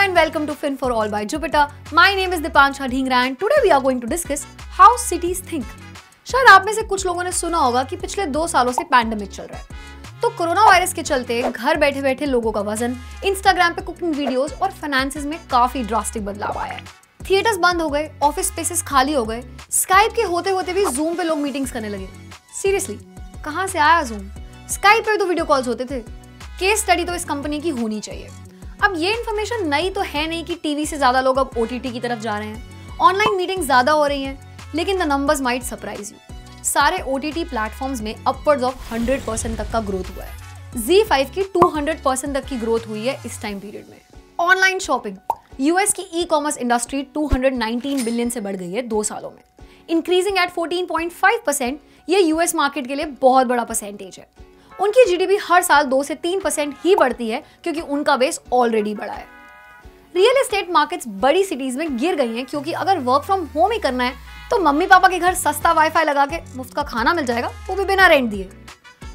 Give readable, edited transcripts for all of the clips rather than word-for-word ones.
and welcome to Finforall by Jupiter. My name is Dipanshu Dhingra and today we are going to discuss how cities think. शायद आप में से कुछ लोगों ने सुना होगा कि पिछले 2 सालों से पैंडेमिक चल रहा है, तो कोरोना वायरस के चलते घर बैठे बैठे लोगों का वजन, इंस्टाग्राम पे कुकिंग वीडियोस और फाइनेंसेस में काफी ड्रास्टिक बदलाव आया है। थिएटर्स बंद हो गए, ऑफिस स्पेसेस खाली हो गए, स्काइप के होते होते भी जूम पे लोग मीटिंग्स करने लगे। सीरियसली, कहाँ से आया जूम? स्काइप पे तो वीडियो कॉल्स होते थे। केस स्टडी तो इस कंपनी की होनी चाहिए। अब ये इन्फॉर्मेशन नई तो है नहीं कि टीवी से ज्यादा लोग अब OTT की तरफ जा रहे हैं, ऑनलाइन मीटिंग ज्यादा हो रही हैं, लेकिन the numbers might surprise you. सारे OTT प्लेटफॉर्म्स में अपवर्ड्स ऑफ 100% तक का ग्रोथ हुआ है। Zee5 की 200% तक की ग्रोथ हुई है इस टाइम पीरियड में। ऑनलाइन शॉपिंग, US की ई-कॉमर्स इंडस्ट्री 219 बिलियन से बढ़ गई है 2 सालों में, इंक्रीजिंग एट 14.5%। ये US मार्केट के लिए बहुत बड़ा परसेंटेज है। उनकी GDP हर साल 2 से 3% ही बढ़ती है क्योंकि उनका बेस ऑलरेडी बड़ा है। रियल एस्टेट मार्केट्स बड़ी सिटीज में गिर गई हैं क्योंकि अगर वर्क फ्रॉम होम ही करना है तो मम्मी पापा के घर सस्ता वाईफाई लगा के मुफ्त का खाना मिल जाएगा, वो भी बिना रेंट दिए।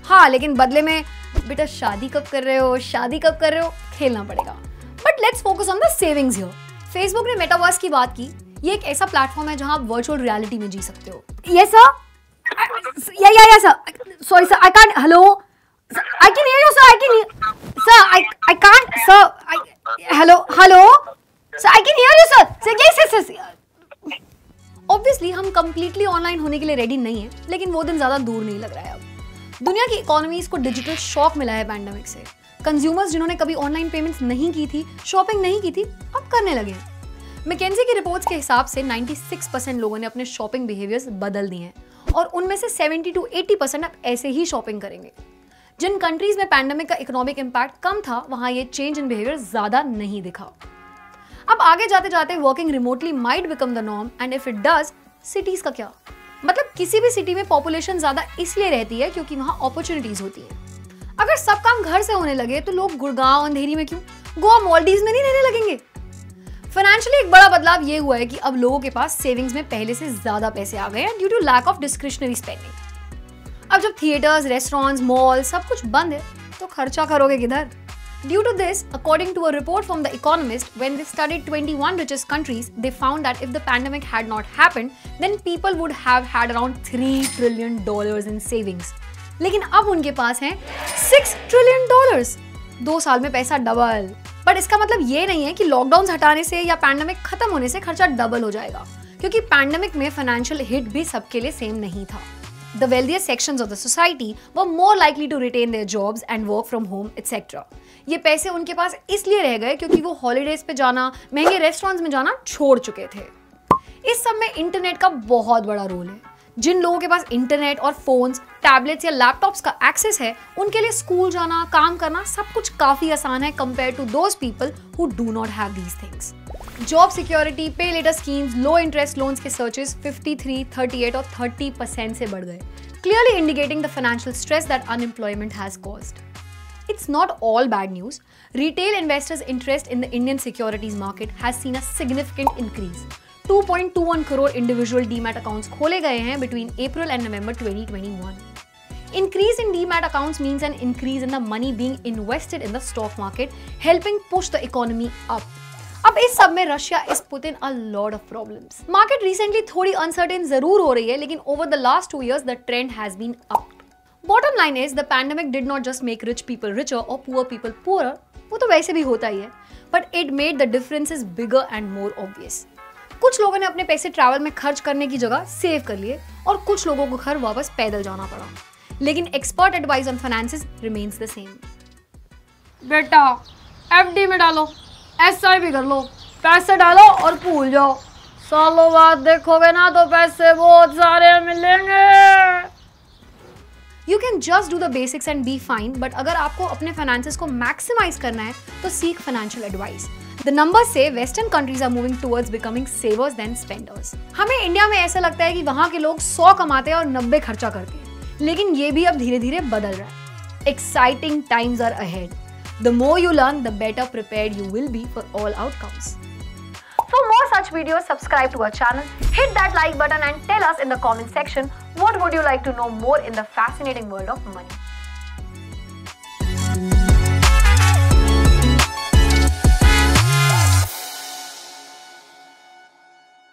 हाँ, लेकिन बदले में बेटा शादी कब कर रहे हो खेलना पड़ेगा। But let's focus on the savings here. Facebook ने मेटावर्स की बात की। ये एक ऐसा प्लेटफॉर्म है जहां आप वर्चुअल रियलिटी में जी सकते हो। Yes sir, yeah sir, sorry sir, I can't, hello I can hear you sir, I can sir, I can't sir, hello sir, I can hear you sir, yes Obviously, हम completely online होने के लिए ready नहीं है, लेकिन वो दिन ज़्यादा दूर नहीं लग रहा है अब। दुनिया की इकोनॉमीज़ को डिजिटल शॉक मिला है पैंडेमिक से। कंज्यूमर्स जिन्होंने कभी ऑनलाइन पेमेंट्स नहीं की थी, शॉपिंग नहीं की थी, अब करने लगे हैं। McKinsey की रिपोर्ट्स के हिसाब से 96% लोगों ने अपने शॉपिंग बिहेवियर्स बदल दिए हैं और उनमें से 70 to 80% अब ऐसे ही शॉपिंग करेंगे। जिन कंट्रीज में पैंडेमिक का इकोनॉमिक इम्पैक्ट कम था, वहाँ ये चेंज इन बिहेवियर ज़्यादा नहीं दिखा। अब आगे जाते जाते working remotely might become the norm, and if it does, cities का क्या? मतलब किसी भी सिटी में पॉपुलेशन ज्यादा इसलिए रहती है क्योंकि वहाँ अपॉर्चुनिटीज होती हैं। अगर सब काम घर से होने लगे तो लोग गुड़गांव, अंधेरी में क्यों, गोवा, मालदीव्स में नहीं रहने लगेंगे। फाइनेंशियली एक बड़ा बदलाव ये हुआ है कि अब लोगों के पास सेविंग्स में पहले से ज्यादा पैसे आ गए हैं due to lack of discretionary spending. अब जब थिएटर्स, रेस्टोरेंट्स, मॉल सब कुछ बंद है तो खर्चा करोगे किधर? Due to this, according to a report from The Economist, when they studied 21 richest countries, they found that if the pandemic had not happened, then people would have had around $3 trillion in savings. लेकिन अब उनके पास हैं $6 trillion। 2 साल में पैसा double. But इसका मतलब ये नहीं है कि लॉकडाउन हटाने से या पैंडेमिक खत्म होने से खर्चा डबल हो जाएगा, क्योंकि पैंडेमिक में फाइनेंशियल हिट भी सबके लिए सेम नहीं था। The wealthier sections of the society were more likely to retain their jobs and work from home, etc. ये पैसे उनके पास इसलिए रह गए क्योंकि वो हॉलीडेज पे जाना, महंगे रेस्टोरेंट्स में जाना छोड़ चुके थे। इस सब में इंटरनेट का बहुत बड़ा रोल है। जिन लोगों के पास इंटरनेट और फोन्स, टैबलेट्स या लैपटॉप्स का एक्सेस है, उनके लिए स्कूल जाना, काम करना सब कुछ काफ़ी आसान है compare to those people who do not have these things. Job security, pay letter schemes, low interest loans के सर्चेस 53, 38 और 30% से बढ़ गए, clearly indicating the financial stress that unemployment has caused. It's not all bad news. Retail investors' interest in the Indian securities market has seen a significant increase. 2.21 crore individual DMAT accounts खोले गए हैं between April and November 2021. Increase in DMAT accounts means an increase in the money being invested in the stock market, helping push the economy up. अब इस सब में Russia is put in a lot of problems. Market recently थोड़ी uncertain जरूर हो रही है, लेकिन over the last 2 years the trend has been up. Bottom line is, the pandemic did not just make rich people richer or poor people poorer, वो तो वैसे भी होता ही है, but it made the differences bigger and more obvious. कुछ लोगों ने अपने पैसे ट्रैवल में खर्च करने की जगह सेव कर लिए और कुछ लोगों को घर वापस पैदल जाना पड़ा, लेकिन expert advice on finances remains the same. बेटा FD में डालो, SIP कर लो, पैसे डालो और भूल जाओ, सालों बाद देखोगे ना तो पैसे बहुत सारे मिलेंगे। You can just do the basics and be fine, but अगर आपको अपने फाइनेंसेस को मैक्सिमाइज करना है तो सीख financial advice. The numbers say Western countries are moving towards becoming savers than spenders. हमें इंडिया में ऐसा लगता है कि वहाँ के लोग 100 कमाते हैं और 90 खर्चा करते हैं, लेकिन ये भी अब धीरे धीरे बदल रहा है। Exciting times are ahead. The more you learn, the better prepared you will be for all outcomes. For more such videos, subscribe to our channel, hit that like button and tell us in the comment section what would you like to know more in the fascinating world of money.